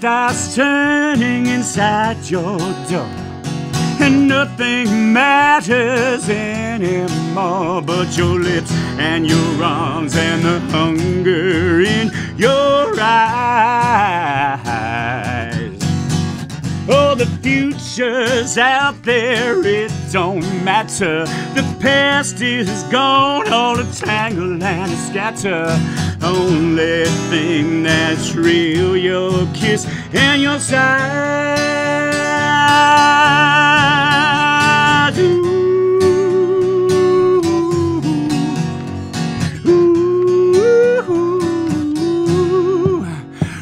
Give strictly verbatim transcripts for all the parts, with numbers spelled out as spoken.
starts turning inside your door, and nothing matters anymore but your lips and your arms and the hunger in your eyes. Oh, the future's out there, it don't matter. The past is gone, all the tangle and the scatter. Only thing that's real, your kiss and your sigh. Ooh, ooh, ooh.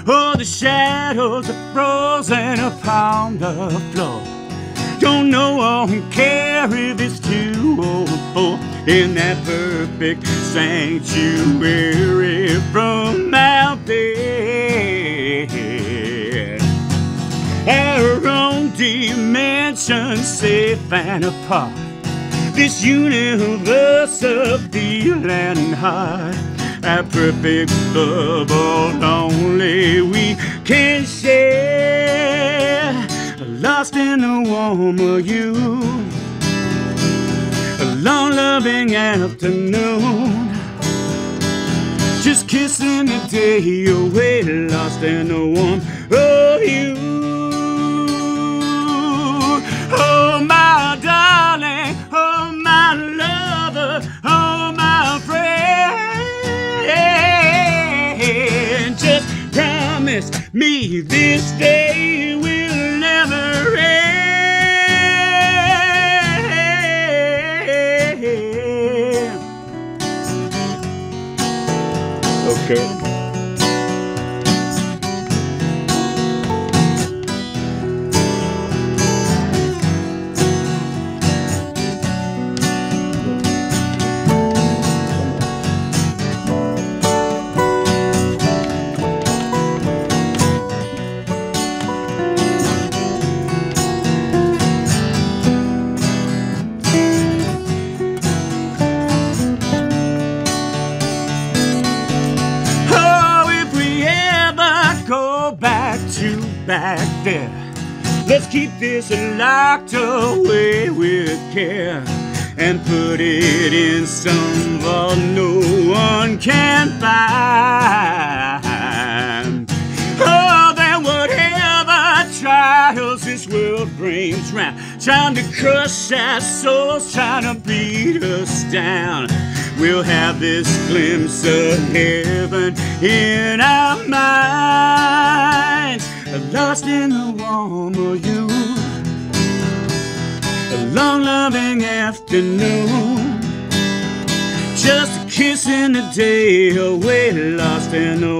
Oh, the shadows are frozen upon the floor. Don't know or care if it's two or four in that perfect sanctuary from out there. Our own dimension, safe and apart. This universe of feel and heart. Our perfect bubble, only we can share. Lost in the warmth of you. Long loving afternoon, just kissing the day away, lost in the warmth of you. Oh my darling, oh my lover, oh my friend, just promise me this day will never end. Okay. Back there, let's keep this locked away with care and put it in some vault no one can find. Oh, that whatever trials this world brings round, trying to crush our souls, trying to beat us down, we'll have this glimpse of heaven in our minds. Lost in the warmth of you, a long loving afternoon, just a kiss in the day away, lost in the